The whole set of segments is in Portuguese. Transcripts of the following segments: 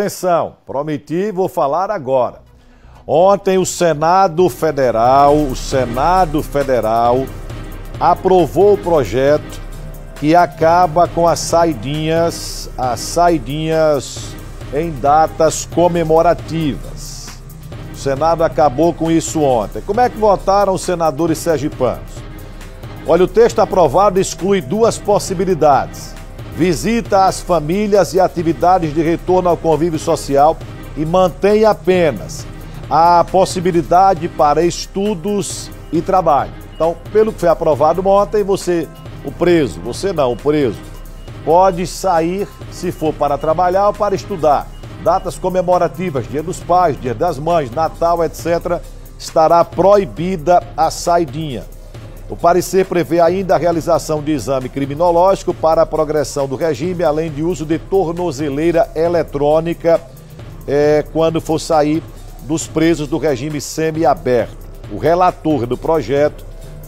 Atenção, prometi, vou falar agora. Ontem o Senado Federal aprovou o projeto que acaba com as saidinhas em datas comemorativas. O Senado acabou com isso ontem. Como é que votaram os senadores sergipanos? Olha, o texto aprovado exclui duas possibilidades. Visita às famílias e atividades de retorno ao convívio social e mantém apenas a possibilidade para estudos e trabalho. Então, pelo que foi aprovado ontem, o preso pode sair se for para trabalhar ou para estudar. Datas comemorativas, Dia dos Pais, Dia das Mães, Natal, etc., estará proibida a saidinha. O parecer prevê ainda a realização de exame criminológico para a progressão do regime, além de uso de tornozeleira eletrônica quando for sair dos presos do regime semiaberto. O relator do projeto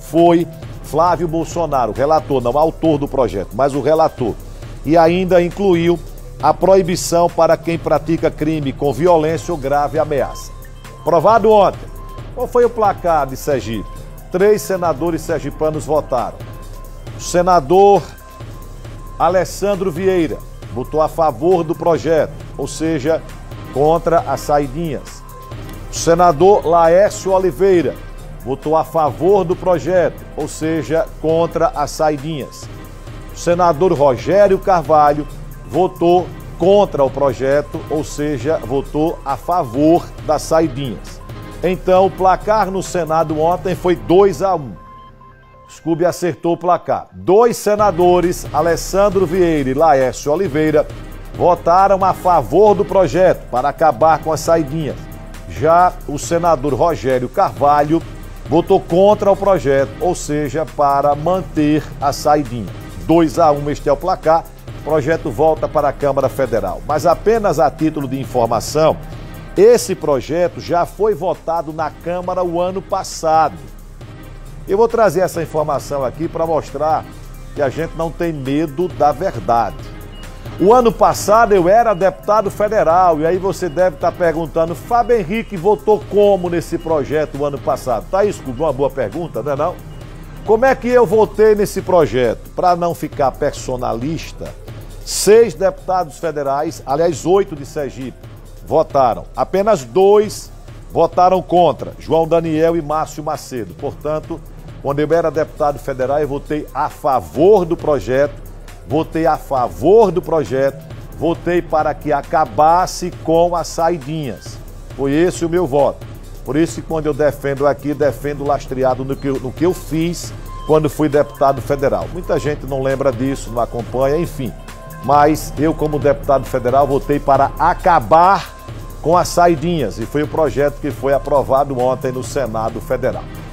foi Flávio Bolsonaro, relator, não autor do projeto, mas o relator. E ainda incluiu a proibição para quem pratica crime com violência ou grave ameaça. Aprovado ontem. Qual foi o placar de Sergipe? 3 senadores sergipanos votaram. O senador Alessandro Vieira votou a favor do projeto, ou seja, contra as saidinhas. O senador Laércio Oliveira votou a favor do projeto, ou seja, contra as saidinhas. O senador Rogério Carvalho votou contra o projeto, ou seja, votou a favor das saidinhas. Então, o placar no Senado ontem foi 2-1. Scooby acertou o placar. 2 senadores, Alessandro Vieira e Laércio Oliveira, votaram a favor do projeto para acabar com as saidinhas. Já o senador Rogério Carvalho votou contra o projeto, ou seja, para manter a saidinha. 2-1, este é o placar. O projeto volta para a Câmara Federal. Mas apenas a título de informação, esse projeto já foi votado na Câmara o ano passado. Eu vou trazer essa informação aqui para mostrar que a gente não tem medo da verdade. O ano passado eu era deputado federal, e aí você deve estar perguntando, Fábio Henrique votou como nesse projeto o ano passado? Tá isso, uma boa pergunta, não é não? Como é que eu votei nesse projeto? Para não ficar personalista, 6 deputados federais, aliás 8 de Sergipe, votaram. Apenas 2 votaram contra, João Daniel e Márcio Macedo. Portanto, quando eu era deputado federal, eu votei a favor do projeto, votei para que acabasse com as saidinhas. Foi esse o meu voto. Por isso que quando eu defendo aqui, defendo lastreado no que eu fiz quando fui deputado federal. Muita gente não lembra disso, não acompanha, enfim. Mas eu, como deputado federal, votei para acabar com as saidinhas e foi o projeto que foi aprovado ontem no Senado Federal.